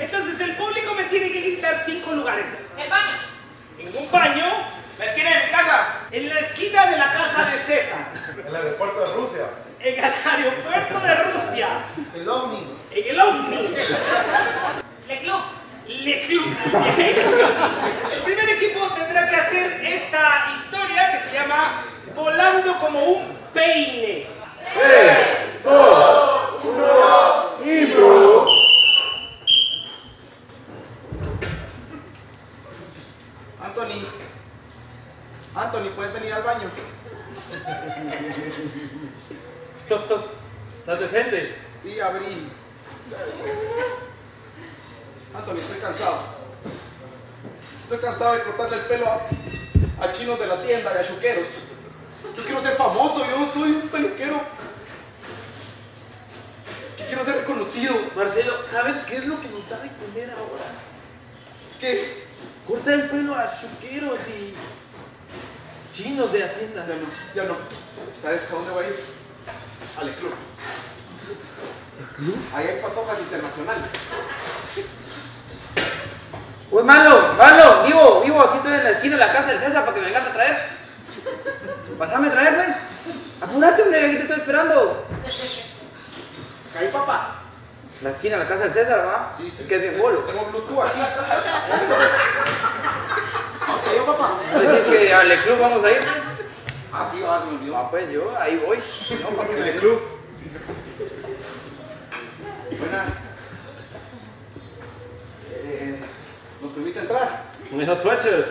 Entonces el público me tiene que quitar 5 lugares. El baño. Ningún baño. La esquina de mi casa. En la esquina de la casa de César. En el aeropuerto de Rusia. En el aeropuerto de Rusia. El OVNI. En el OVNI. Le Club. Le Club. El primer equipo tendrá que hacer esta historia que se llama Volando como un peine. 3, 2, 1 y bro. Anthony, ¿puedes venir al baño? Toc, toc. ¿Estás decente? Sí, abrí. Anthony, estoy cansado. Estoy cansado de cortarle el pelo a chinos de la tienda y a chuqueros. Yo quiero ser famoso, yo soy un peluquero. Quiero ser reconocido. Marcelo, ¿sabes qué es lo que nos da de comer ahora? ¿Qué? Corta el pelo a chuqueros y chinos de la tienda. Ya no. ¿Sabes a dónde voy a ir? Al club. ¿El club? Ahí hay patojas internacionales. ¡Uy, malo! ¡Malo! ¡Vivo! Aquí estoy en la esquina de la casa del César para que me vengas a traer. Pasame a traer, pues. Apúrate, hombre, aquí te estoy esperando. Ahí, papá. La esquina de la casa del César, ¿verdad? Sí, sí. Que es bien bolo. Tengo Bluetooth aquí. Yo, papá. ¿Decís que al club vamos a ir? Ah, sí, vas, me olvidó. Ah, pues yo, ahí voy. No, para que el club. Buenas. ¿Nos permite entrar? Con esas suéteres.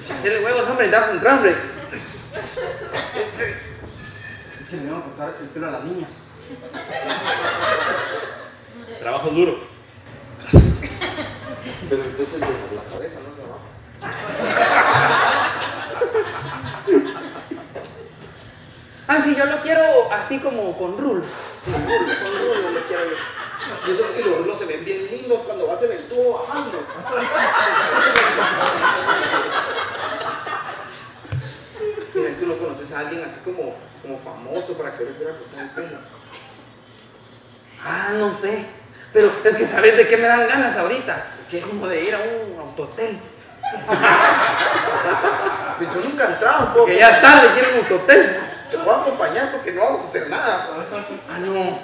Hacerle huevos, hombre, y darle un hombre. Es que me van a cortar el pelo a las niñas. Trabajo duro. Pero entonces la cabeza no trabaja. Ah, sí, yo lo quiero así como con rulo. Con rulo lo quiero yo. Y eso es que los rulos se ven bien lindos cuando vas en el tubo bajando. Mira, tú no conoces a alguien así como famoso para que yo le quiera cortar el pelo. Ah, no sé. Pero es que ¿sabes de qué me dan ganas ahorita? Que es como de ir a un autotel. Pues yo nunca he entrado un poco. Que ya es tarde, quiero un autotel. Te voy a acompañar porque no vamos a hacer nada. Ah, no.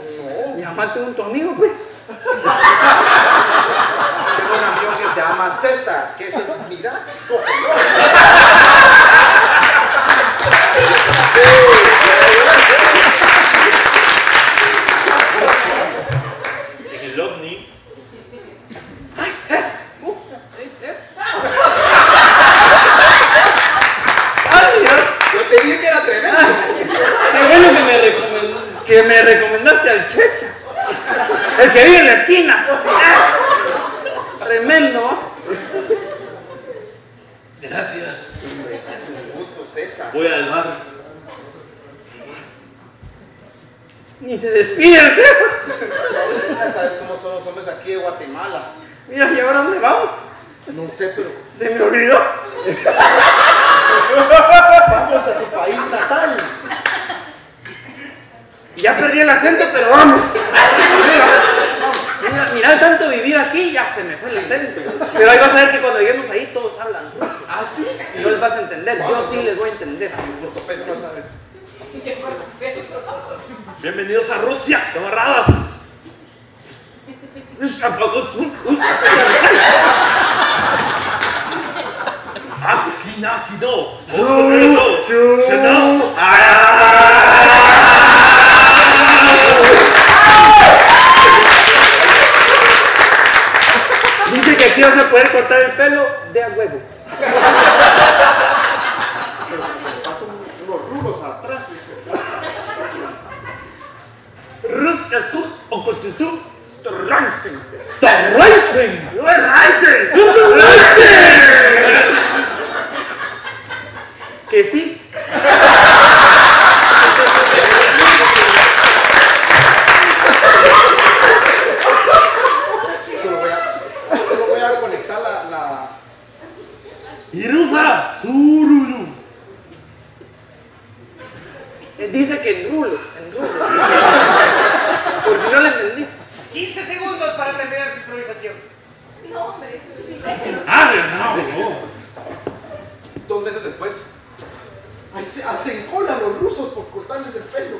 Llámate un tu amigo, pues. Tengo un amigo que se llama César, que es el mira. Que me recomendaste al Checha, el que vive en la esquina. ¡Ah! Tremendo. Gracias. Un gusto, César. Voy al bar. Ni se despiden, César. Ya sabes cómo son los hombres aquí de Guatemala. Mira, ¿y ahora dónde vamos? No sé, pero... se me olvidó. Vamos a tu país natal. Ya perdí el acento, pero vamos. Mira, tanto vivir aquí, ya se me fue el acento. Pero ahí vas a ver que cuando lleguemos ahí todos hablan. ¿Ah, sí? Y no les vas a entender, yo sí les voy a entender. Bienvenidos a Rusia, camaradas. Dice que aquí vas a poder cortar el pelo de a huevo. Pero me faltan unos rulos atrás. Ruskaskus o Kotusum Storransen. ¡Storransen! Que sí. Iruba Sururu. Dice que en rulos. Por si no le entendiste. 15 segundos para terminar. a esperar su improvisación. No, hombre. No. 2 meses después, ahí se hacen cola los rusos por cortarles el pelo.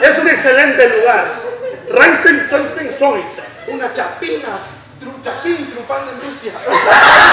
Es un excelente lugar. Rasten, una chapina, trufando en Rusia.